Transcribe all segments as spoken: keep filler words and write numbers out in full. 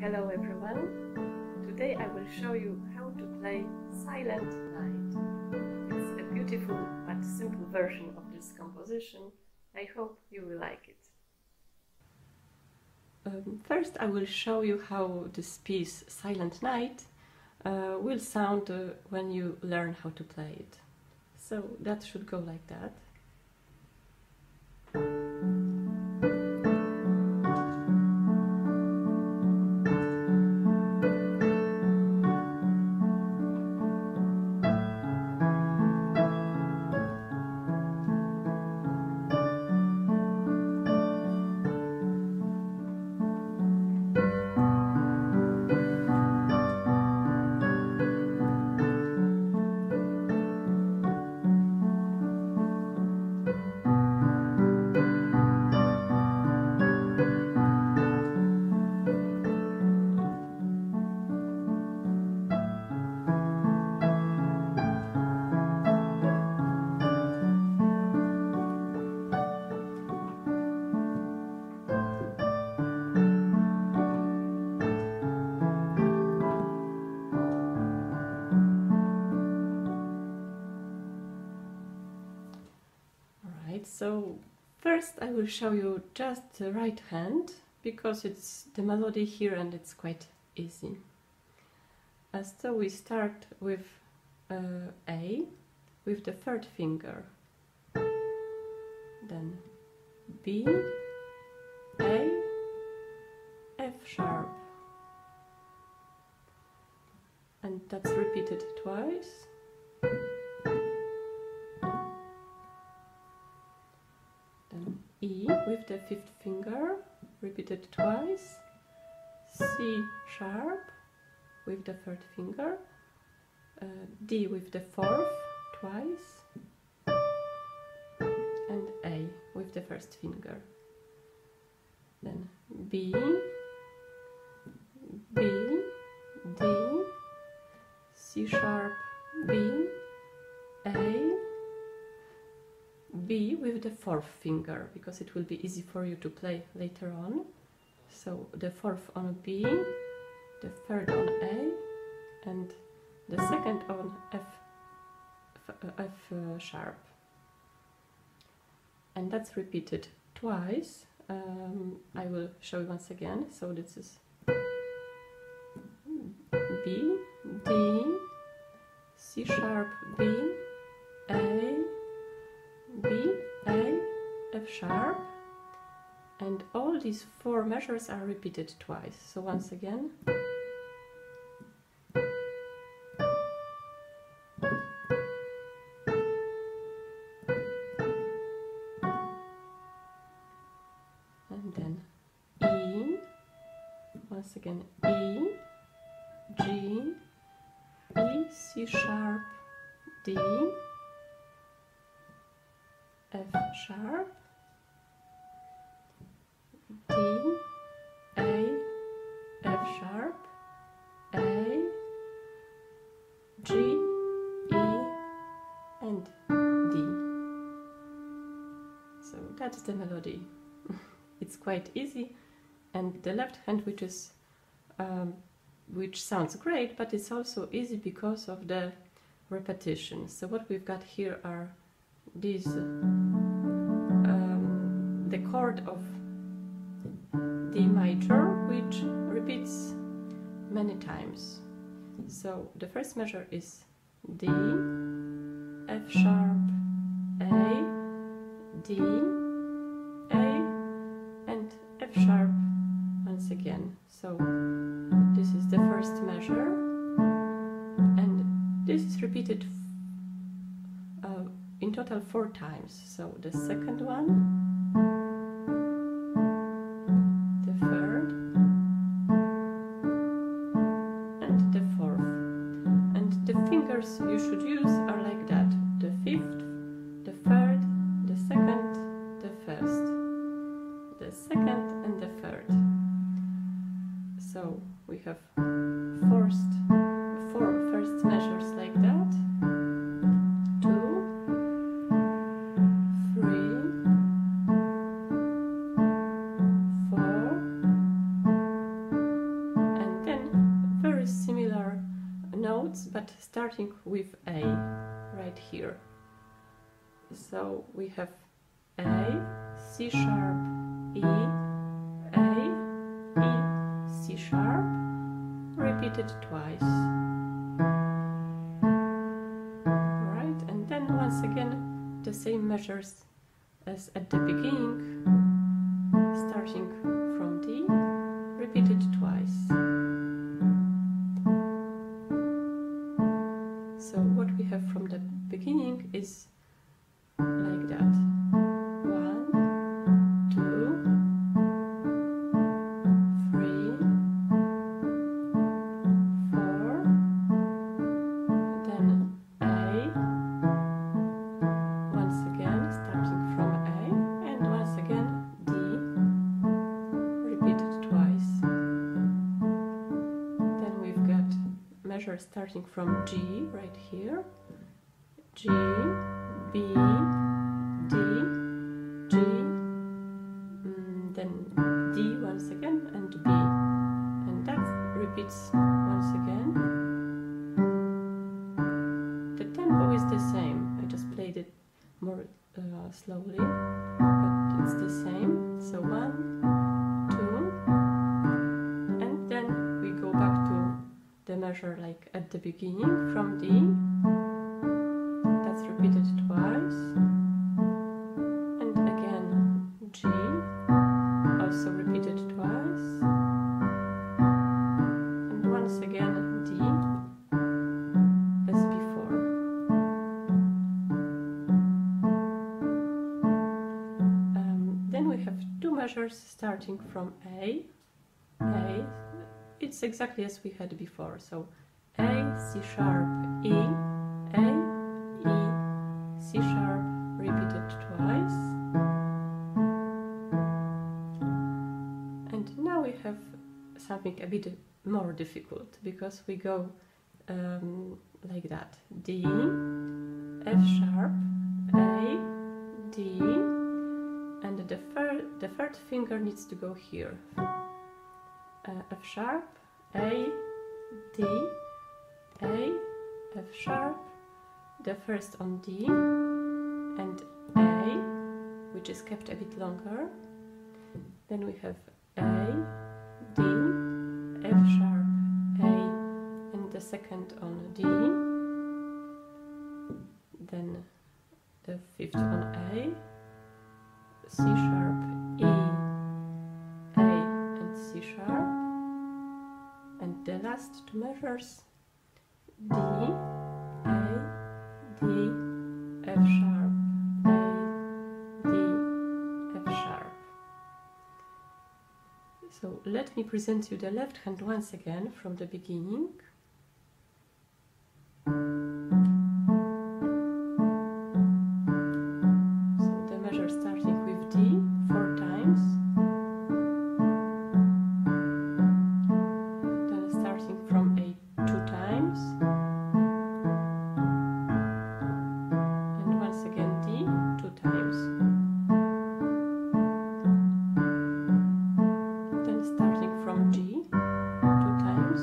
Hello everyone! Today I will show you how to play Silent Night. It's a beautiful but simple version of this composition. I hope you will like it. Um, first I will show you how this piece Silent Night uh, will sound uh, when you learn how to play it. So that should go like that. So first I will show you just the right hand, because it's the melody here and it's quite easy. Uh, so we start with uh, A, with the third finger, then B, A, F sharp, and that's repeated twice. E with the fifth finger, repeated twice, C sharp with the third finger, uh, D with the fourth, twice, and A with the first finger. Then B, B, D, C sharp, B, A, B with the fourth finger, because it will be easy for you to play later on. So the fourth on B, the third on A, and the second on F, F, F sharp. And that's repeated twice. Um, I will show you once again. So this is B, D, C sharp, B, A, B, A, F sharp, and all these four measures are repeated twice. So once again. And then E, once again E, G, E, C sharp, D, F sharp, D, A, F sharp, A, G, E, and D. So that's the melody. It's quite easy, and the left hand, which is um, which sounds great, but it's also easy because of the repetition. So what we've got here are this um, the chord of D major, which repeats many times. So the first measure is D, F sharp, A, D, A, and F sharp once again. So this is the first measure, and this is repeated uh, in total four times. So the second one, the third, and the fourth. And the fingers you should use are like that: the fifth, the third, the second, the first, the second and the third. So we have first, four first measures like that. notes, but starting with A right here. So we have A, C sharp, E, A, E, C sharp, repeated twice. Right, and then once again the same measures as at the beginning, starting from D, repeated twice. So what we have from the beginning is like that. One, two, three, four, then A, once again starting from A, and once again D, repeated twice. Then we've got measure starting from G right here, G, B, D, G, mm, then D once again and B, and that repeats once again. The tempo is the same, I just played it more uh, slowly, but it's the same. So one, two, and then we go back to the measure like at the beginning from D, that's repeated twice, and again G, also repeated twice, and once again D, as before. Um, then we have two measures starting from A, A, it's exactly as we had before, so A, C sharp, E, A, E, C sharp, repeated twice. And now we have something a bit more difficult, because we go um, like that, D, F sharp, A, D, and the third, the third finger needs to go here. Uh, F sharp, A, D, A, F sharp, the first on D, and A, which is kept a bit longer. Then we have A, D, F sharp, A, and the second on D, then the fifth on A, C sharp, E, A, and C sharp. And the last two measures, D, A, D, F sharp, A, D, F sharp. So let me present you the left hand once again from the beginning. So the measure starting with D four times. From G, two times,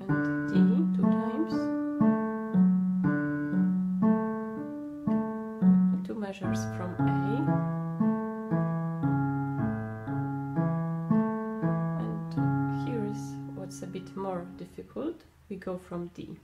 and D, two times, and two measures from A, and here is what's a bit more difficult, we go from D.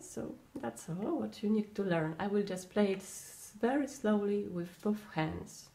So that's all what you need to learn. I will just play it very slowly with both hands.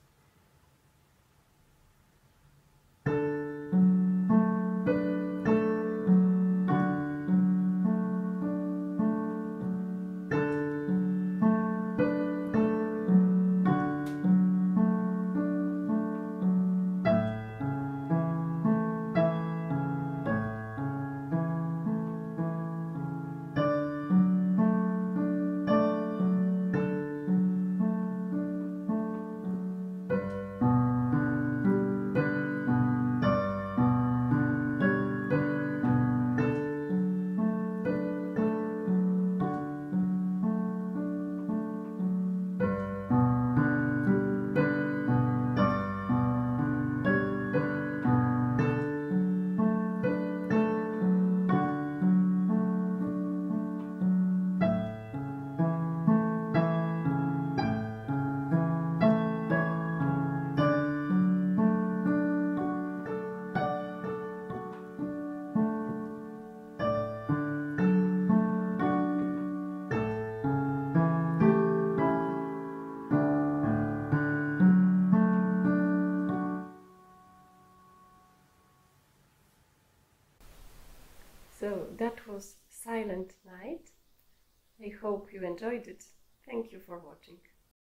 So that was Silent Night. I hope you enjoyed it. Thank you for watching.